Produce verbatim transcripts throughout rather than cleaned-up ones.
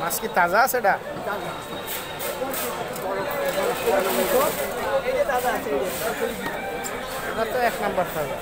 মাছ কি তাজা আছে এটা তো এক নাম্বার তাজা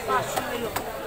I don't know.